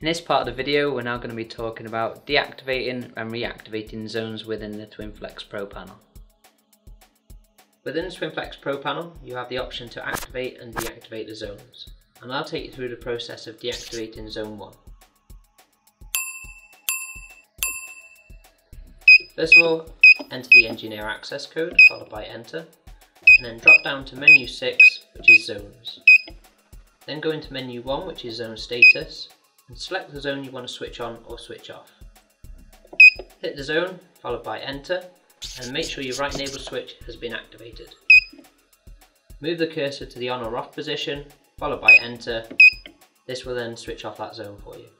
In this part of the video, we're now going to be talking about deactivating and reactivating zones within the TwinFlex Pro panel. Within the TwinFlex Pro panel, you have the option to activate and deactivate the zones, and I'll take you through the process of deactivating Zone 1. First of all, enter the engineer access code, followed by Enter, and then drop down to Menu 6, which is Zones. Then go into Menu 1, which is Zone Status, and select the zone you want to switch on or switch off. Hit the zone, followed by Enter, and make sure your right enable switch has been activated. Move the cursor to the on or off position, followed by Enter. This will then switch off that zone for you.